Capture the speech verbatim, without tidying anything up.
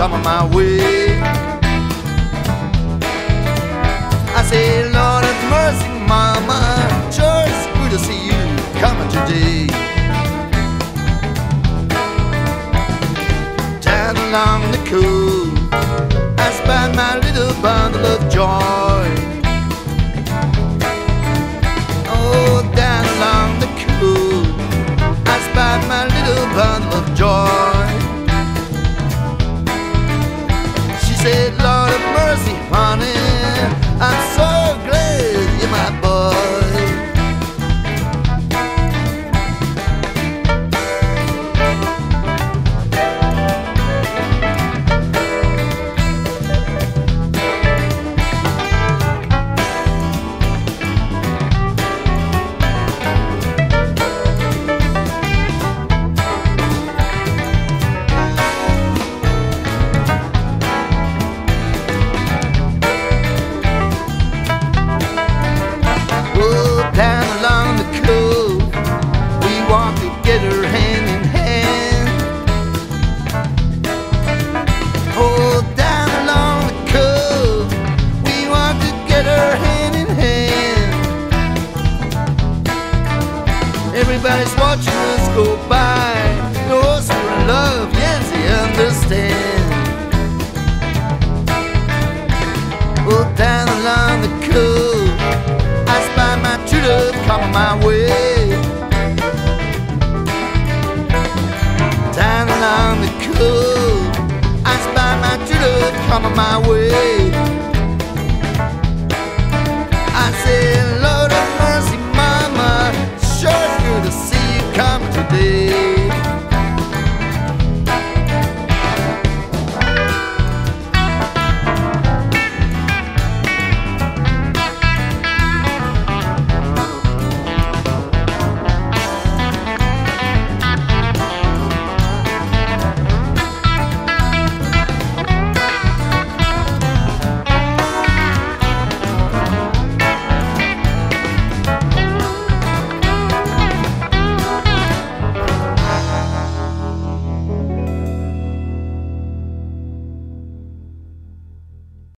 coming my way. I say, Lord have mercy, Mama, I'm sure it's good to see you coming today. Down along the coast, I spied my little bundle of joy. Oh, down along the coast, I spied my little bundle of joy. Said, Lord of mercy, honey, I'm so glad you're my boy. Everybody's watching us go by. Those who are in love, yes, they understand. Well, down along the coast, I spy my true love coming my way. Down along the coast, I spy my true love coming my way.